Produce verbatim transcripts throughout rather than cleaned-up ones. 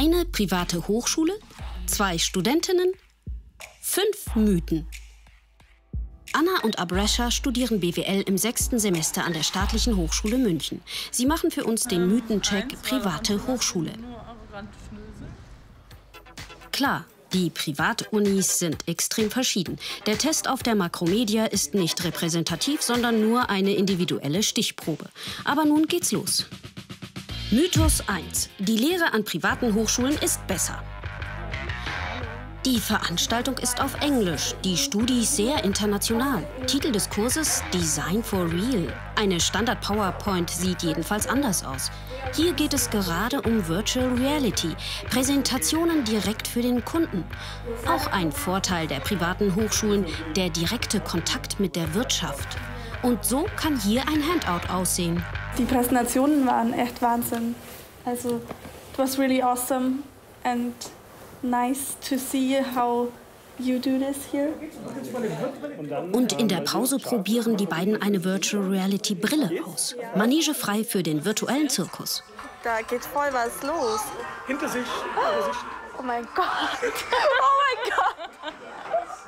Eine private Hochschule, zwei Studentinnen, fünf Mythen. Anna und Abresha studieren B W L im sechsten Semester an der Staatlichen Hochschule München. Sie machen für uns den Mythencheck private Hochschule. Klar, die Privatunis sind extrem verschieden. Der Test auf der Macromedia ist nicht repräsentativ, sondern nur eine individuelle Stichprobe. Aber nun geht's los. Mythos eins. Die Lehre an privaten Hochschulen ist besser. Die Veranstaltung ist auf Englisch, die Studie sehr international. Titel des Kurses Design for Real. Eine Standard-PowerPoint sieht jedenfalls anders aus. Hier geht es gerade um Virtual Reality, Präsentationen direkt für den Kunden. Auch ein Vorteil der privaten Hochschulen, der direkte Kontakt mit der Wirtschaft. Und so kann hier ein Handout aussehen. Die Präsentationen waren echt Wahnsinn. Also, it was really awesome and nice to see how you do this here. Und in der Pause probieren die beiden eine Virtual Reality Brille aus. Manege frei für den virtuellen Zirkus. Da geht voll was los. Hinter sich. Oh mein Gott. Oh mein Gott.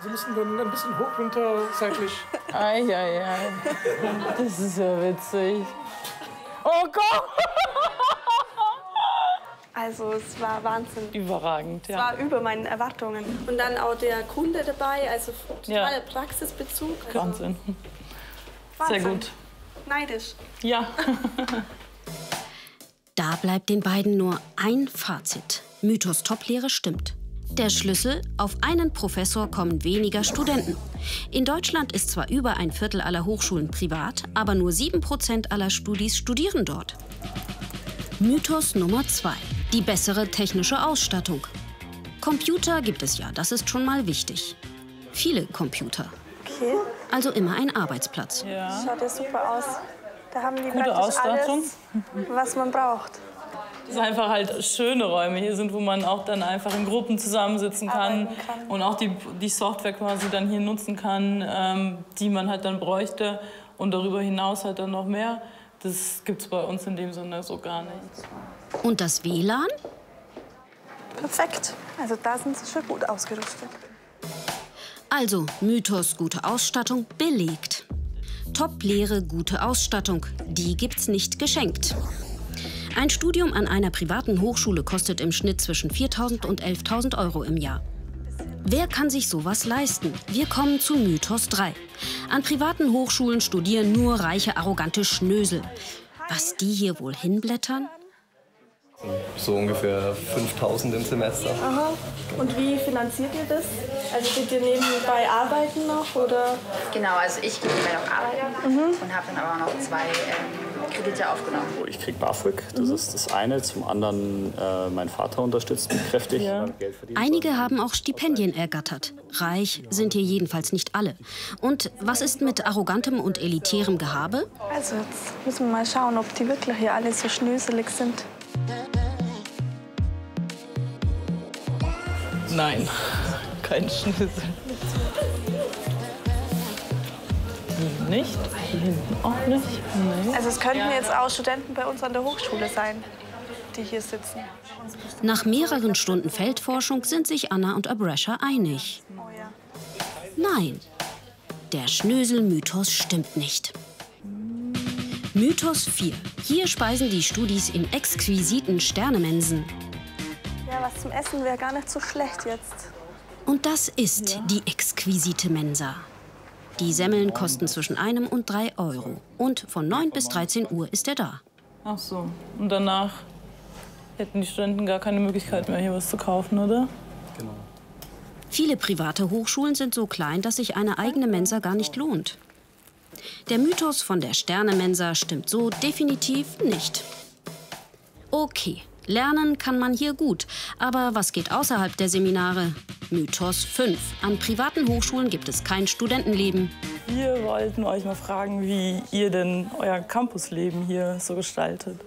Sie müssen dann ein bisschen hoch runter seitlich. Ei, ei, ei. Das ist ja witzig. Oh Gott. Also es war Wahnsinn. Überragend, ja. Es war über meinen Erwartungen. Und dann auch der Kunde dabei, also totaler ja. Praxisbezug. Also Wahnsinn. Wahnsinn. Sehr gut. Neidisch. Ja. Da bleibt den beiden nur ein Fazit. Mythos Top-Lehre stimmt. Der Schlüssel, auf einen Professor kommen weniger Studenten. In Deutschland ist zwar über ein Viertel aller Hochschulen privat, aber nur sieben Prozent aller Studis studieren dort. Mythos Nummer zwei. Die bessere technische Ausstattung. Computer gibt es ja, das ist schon mal wichtig. Viele Computer. Okay. Also immer ein Arbeitsplatz. Ja. Schaut ja super aus. Da haben die gute Ausstattung, alles, was man braucht. Es sind einfach halt schöne Räume hier sind, wo man auch dann einfach in Gruppen zusammensitzen kann, kann. Und auch die, die Software quasi dann hier nutzen kann, ähm, die man halt dann bräuchte und darüber hinaus halt dann noch mehr. Das gibt's bei uns in dem Sinne so gar nicht. Und das W L A N? Perfekt. Also da sind sie schon gut ausgerüstet. Also Mythos gute Ausstattung belegt. Top-Lehre gute Ausstattung, die gibt's nicht geschenkt. Ein Studium an einer privaten Hochschule kostet im Schnitt zwischen viertausend und elftausend Euro im Jahr. Wer kann sich sowas leisten? Wir kommen zu Mythos drei. An privaten Hochschulen studieren nur reiche, arrogante Schnösel. Was die hier wohl hinblättern? So ungefähr fünftausend im Semester. Aha. Und wie finanziert ihr das? Also geht ihr nebenbei arbeiten noch? Oder? Genau, also ich gehe nebenbei noch arbeiten mhm. und habe dann aber noch zwei ähm, Kredite aufgenommen. Ich kriege BAföG, das mhm. ist das eine. Zum anderen äh, mein Vater unterstützt mich kräftig. Ja. Einige haben auch Stipendien ergattert. Reich sind hier jedenfalls nicht alle. Und was ist mit arrogantem und elitärem Gehabe? Also jetzt müssen wir mal schauen, ob die wirklich hier alle so schnöselig sind. Nein, kein Schnitzel. Nicht? Auch nicht? Nee. Also es könnten jetzt auch Studenten bei uns an der Hochschule sein, die hier sitzen. Nach mehreren Stunden Feldforschung sind sich Anna und Abresha einig. Nein, der Schnösel-Mythos stimmt nicht. Mythos vier. Hier speisen die Studis in exquisiten Sternemensen. Ja, was zum Essen wäre gar nicht so schlecht jetzt. Und das ist ja. die exquisite Mensa. Die Semmeln kosten zwischen einem und drei Euro. Und von neun bis dreizehn Uhr ist er da. Ach so. Und danach hätten die Studenten gar keine Möglichkeit mehr, hier was zu kaufen, oder? Genau. Viele private Hochschulen sind so klein, dass sich eine eigene Mensa gar nicht lohnt. Der Mythos von der Sternemensa stimmt so definitiv nicht. Okay, lernen kann man hier gut, aber was geht außerhalb der Seminare? Mythos fünf. An privaten Hochschulen gibt es kein Studentenleben. Wir wollten euch mal fragen, wie ihr denn euer Campusleben hier so gestaltet.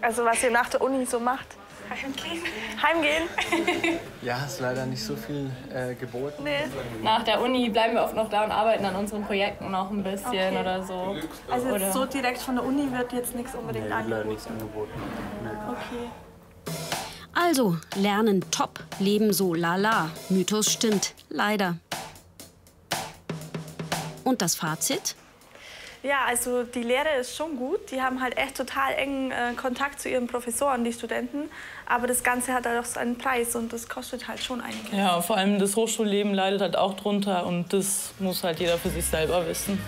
Also was ihr nach der Uni so macht. Heimgehen. Heimgehen. Ja, ist leider nicht so viel äh, geboten. Nee. Nach der Uni bleiben wir oft noch da und arbeiten an uhren Projekten noch ein bisschen okay. oder so. Also jetzt so direkt von der Uni wird jetzt nichts unbedingt nee, angeboten. Nichts angeboten. Nee. Okay. Also, Lernen top, Leben so lala. Mythos stimmt, leider. Und das Fazit? Ja, also die Lehre ist schon gut. Die haben halt echt total engen äh, Kontakt zu ihren Professoren, die Studenten. Aber das Ganze hat halt auch seinen Preis und das kostet halt schon einiges. Ja, vor allem das Hochschulleben leidet halt auch drunter und das muss halt jeder für sich selber wissen.